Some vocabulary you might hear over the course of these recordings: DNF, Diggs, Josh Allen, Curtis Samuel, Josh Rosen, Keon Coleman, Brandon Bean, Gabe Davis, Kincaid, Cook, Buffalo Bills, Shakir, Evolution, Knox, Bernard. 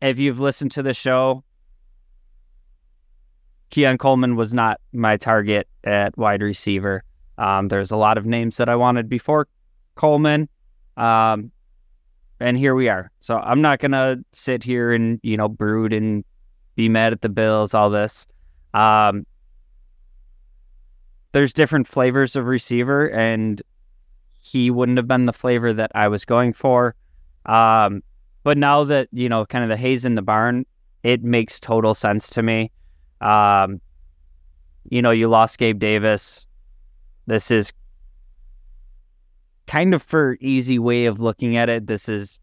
if you've listened to the show, Keon Coleman was not my target at wide receiver. There's a lot of names that I wanted before Coleman. And here we are. So I'm not going to sit here and, you know, brood and be mad at the Bills, all this. There's different flavors of receiver, and he wouldn't have been the flavor that I was going for. But now that, you know, kind of the hay's in the barn, it makes total sense to me. You know, you lost Gabe Davis. This is kind of, for easy way of looking at it, this is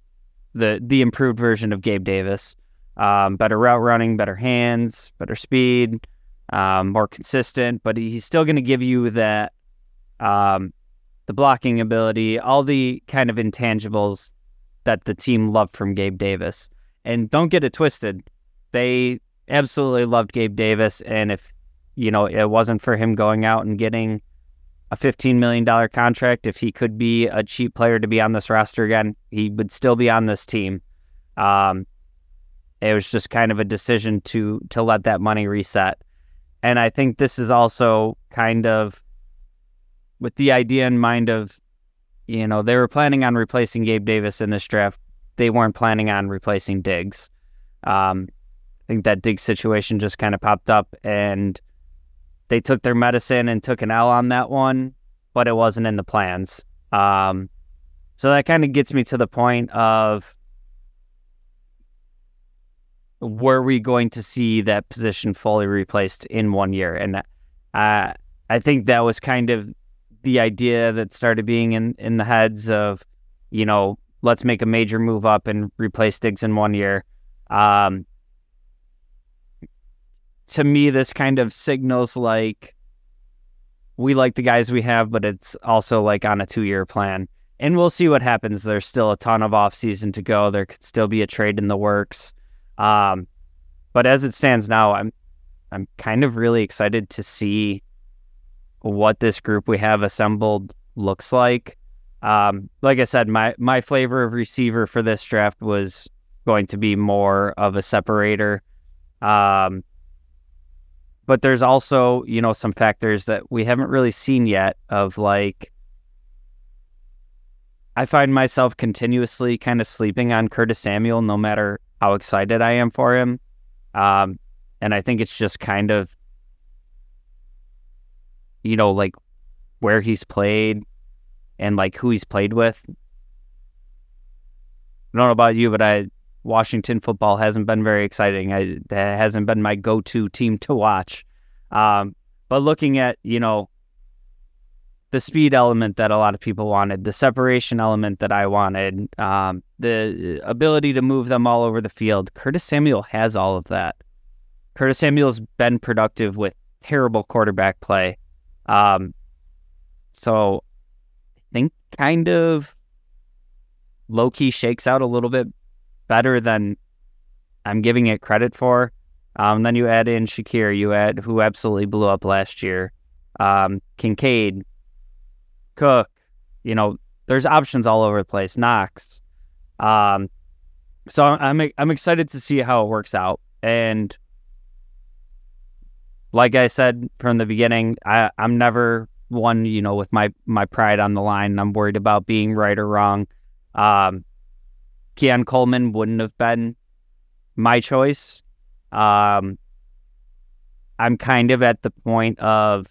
the improved version of Gabe Davis. Better route running, better hands, better speed, more consistent, but he's still going to give you that, the blocking ability, all the kind of intangibles that the team loved from Gabe Davis. And don't get it twisted. They absolutely loved Gabe Davis, and if, you know, it wasn't for him going out and getting a $15 million contract, if he could be a cheap player to be on this roster again, he would still be on this team. It was just kind of a decision to let that money reset. And I think this is also kind of with the idea in mind of, you know, they were planning on replacing Gabe Davis in this draft. They weren't planning on replacing Diggs. I think that Diggs situation just kind of popped up, and they took their medicine and took an L on that one, but it wasn't in the plans. So that kind of gets me to the point of, were we going to see that position fully replaced in 1 year? And I think that was kind of the idea that started being in the heads of, you know, let's make a major move up and replace Diggs in 1 year. To me, this kind of signals like, we like the guys we have, but it's also like on a 2-year plan. And we'll see what happens. There's still a ton of offseason to go. There could still be a trade in the works. But as it stands now, I'm kind of really excited to see what this group we have assembled looks like. Like I said, my flavor of receiver for this draft was going to be more of a separator. But there's also, you know, some factors that we haven't really seen yet of, like, I find myself continuously kind of sleeping on Curtis Samuel no matter how excited I am for him. And I think it's just kind of, you know, like where he's played and like who he's played with. I don't know about you, but Washington football hasn't been very exciting. That hasn't been my go-to team to watch. But looking at, you know, the speed element that a lot of people wanted, the separation element that I wanted, the ability to move them all over the field, Curtis Samuel has all of that. Curtis Samuel's been productive with terrible quarterback play. So I think kind of low-key shakes out a little bit better than I'm giving it credit for. Then you add in Shakir, who absolutely blew up last year. Kincaid, Cook, you know, there's options all over the place. Knox. So I'm excited to see how it works out. And like I said from the beginning, I'm never one, you know, with my pride on the line, and I'm worried about being right or wrong. Keon Coleman wouldn't have been my choice. I'm kind of at the point of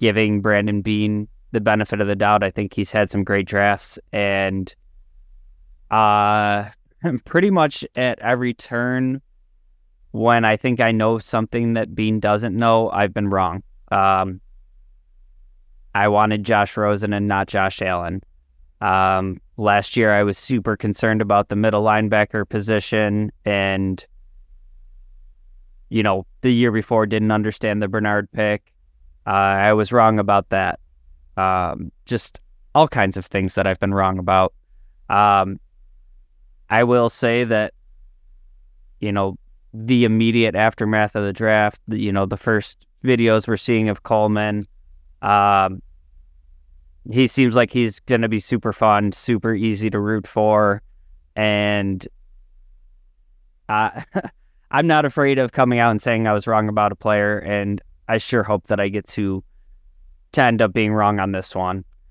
giving Brandon Bean the benefit of the doubt. I think he's had some great drafts, and pretty much at every turn when I think I know something that Bean doesn't know, I've been wrong. I wanted Josh Rosen and not Josh Allen. Last year, I was super concerned about the middle linebacker position, and, you know, the year before, didn't understand the Bernard pick. I was wrong about that. Just all kinds of things that I've been wrong about. I will say that, you know, the immediate aftermath of the draft, you know, the first videos we're seeing of Coleman, he seems like he's going to be super fun, super easy to root for, and I'm not afraid of coming out and saying I was wrong about a player, and I sure hope that I get to end up being wrong on this one.